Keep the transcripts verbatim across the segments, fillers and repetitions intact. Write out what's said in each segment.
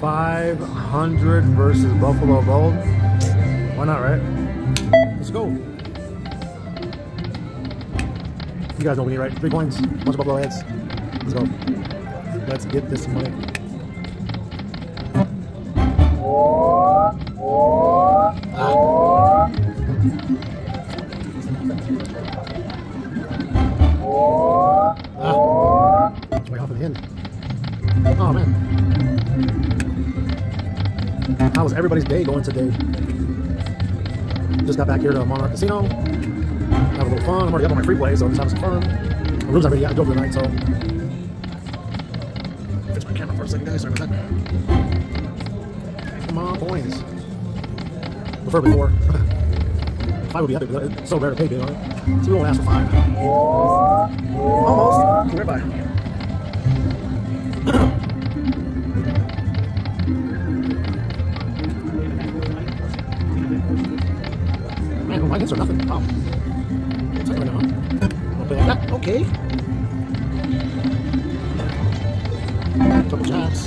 five hundred versus Buffalo Gold. Why not, right? Let's go. You guys know we need, right? Three coins, bunch of Buffalo heads. Let's go. Let's get this money. Oh man, how was everybody's day going today? Just got back here to Monarch Casino, have a little fun. I'm already up on my free play, so I'm just having some fun. The room's not ready yet, I go for the night, so. Fix my camera for a second, guys, sorry about that. Come on, boys. Prefer before. Five would be epic, but it's so rare to pay big on it. So we won't ask for five. Almost, right by. Man, my hits are nothing. Oh. What's that right now? I'll play like that. Okay. Double jabs.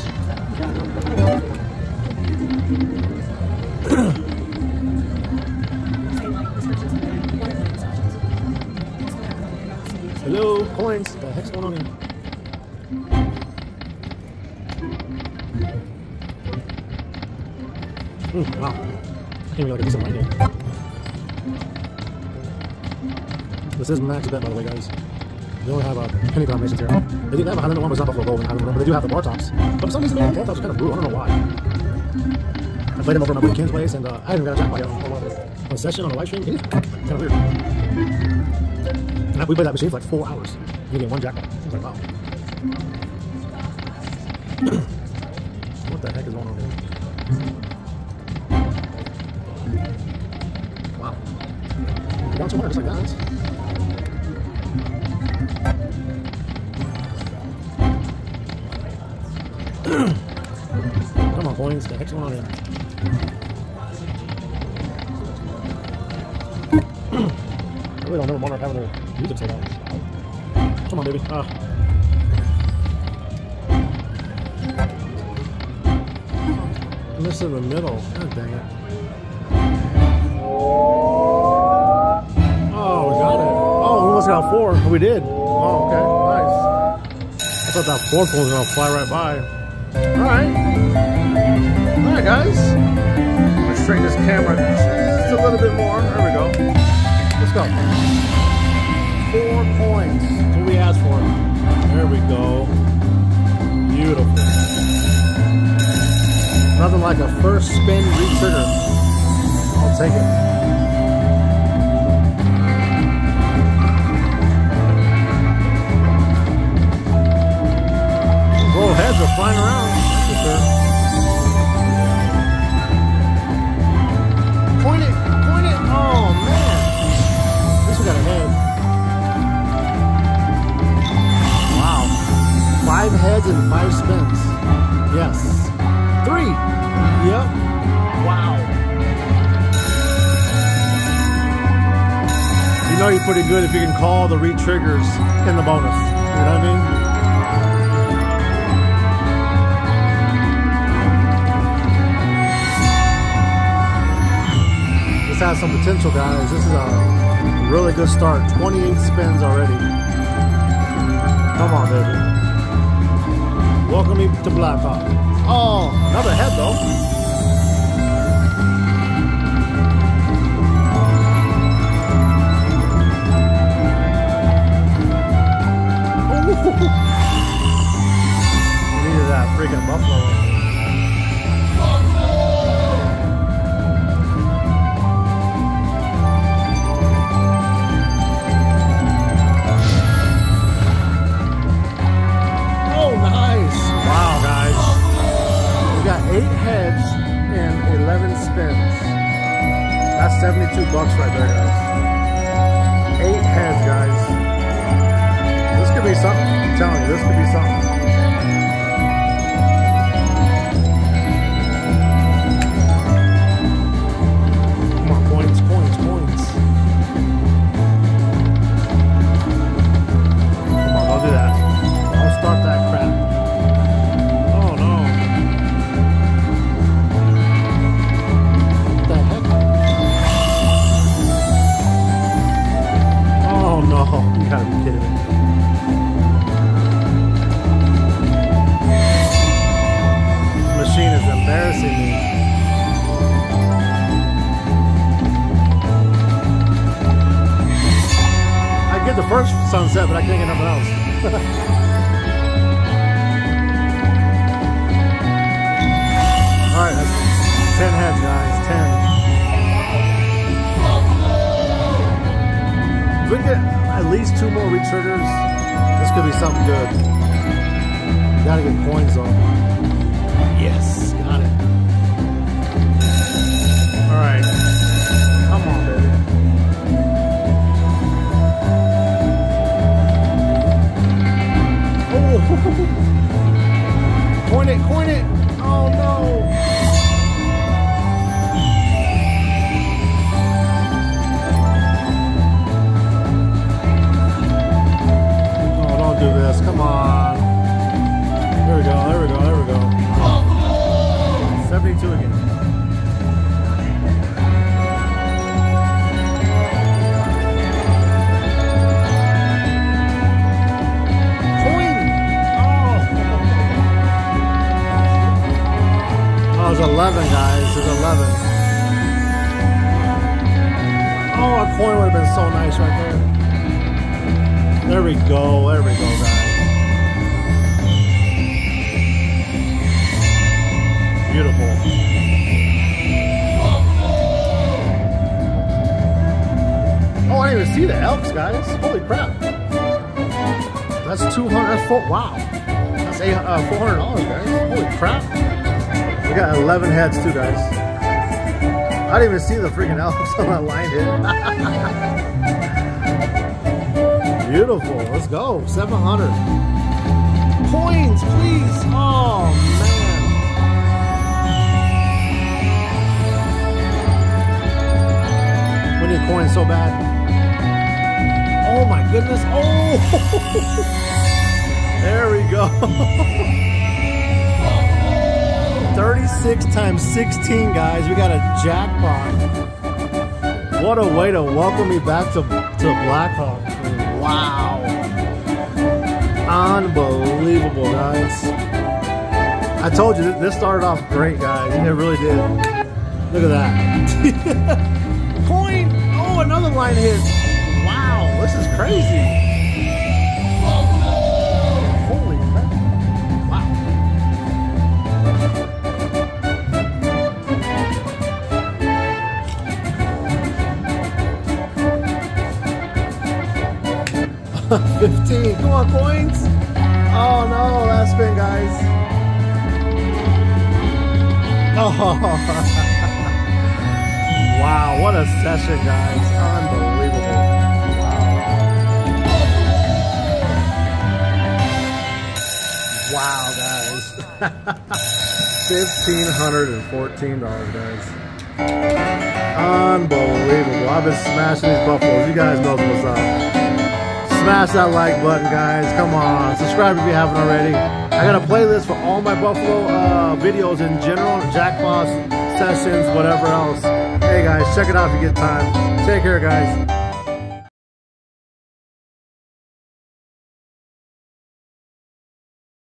Hello, coins. What the heck's going on here? Mm, wow. I can't even get a decent line here. This is max bet, by the way, guys. They only have uh, penny combinations here. They do have one oh one, but it's not Buffalo Gold, but they do have the bar tops. But for some reason, the bar tops are kind of brutal. I don't know why. I played them over at my buddy Ken's place, and uh, I haven't got a jackpot yet on session, on a live stream. It's kind of weird. And we played that machine for like four hours. We get one jackpot. It's like, wow. What the heck is going on here? Wow. Bounce over just like that. Come on, coins. The heck's going on here? I really don't know Monarch having their music so long. Come on, baby. Ah. I missed it in the middle. God dang it. Got four, we did. Oh, okay, nice. I thought that fourth one was gonna fly right by. All right, all right, guys. Let's shrink this camera just a little bit more. There we go. Let's go. Four points. That's what we asked for. There we go. Beautiful. Nothing like a first spin re-trigger. I'll take it. Heads are flying around, that's for sure. Point it, point it, oh man. At least we got a head. Wow. Five heads and five spins. Yes. Three. Yep. Wow. You know you're pretty good if you can call the re-triggers in the bonus. You know what I mean? Has some potential, guys. This is a really good start. twenty-eight spins already. Come on, baby. Welcome me to Blackhawk. Oh, another head though. Ooh. Needed that freaking Buffalo. That's seventy-two bucks right there, guys. Eight heads, guys. This could be something. I'm telling you, this could be something. Come on, points, points, points. Come on, don't do that. Don't start that crap. Oh, no. sunset, but I can't get nothing else. Alright, that's ten heads, guys. ten. If we get at least two more re-triggers, this could be something good. You gotta get coins on. Yes, got it. Alright. Come on, baby. Oh. Coin it, coin it. Oh no. Oh, don't do this. Come on. There we go, there we go, there we go. seventy-two again. There's eleven, guys. There's eleven. Oh, a coin would have been so nice right there. There we go. There we go, guys. Beautiful. Oh, I didn't even see the elks, guys. Holy crap. That's two hundred. That's four, wow. That's eight, uh, four hundred dollars, guys. Holy crap. We got eleven heads too, guys. I didn't even see the freaking elves on that line here. Beautiful. Let's go. seven hundred. Coins, please. Oh, man. We need coins so bad. Oh, my goodness. Oh. There we go. thirty-six times sixteen, guys. We got a jackpot. What a way to welcome me back to, to Blackhawk. Wow. Unbelievable, guys. I told you, this started off great, guys. It really did. Look at that. Coin. Oh, another line hit. Wow, this is crazy. fifteen, come on, coins. Oh no, last spin, guys. Oh. Wow, what a session, guys. Unbelievable. Wow. Wow, guys. one thousand five hundred fourteen dollars, guys. Unbelievable. I've been smashing these buffaloes. You guys know what's up. Smash that like button, guys. Come on. Subscribe if you haven't already. I got a playlist for all my Buffalo uh, videos in general, jackpots, sessions, whatever else. Hey, guys, check it out if you get time. Take care, guys.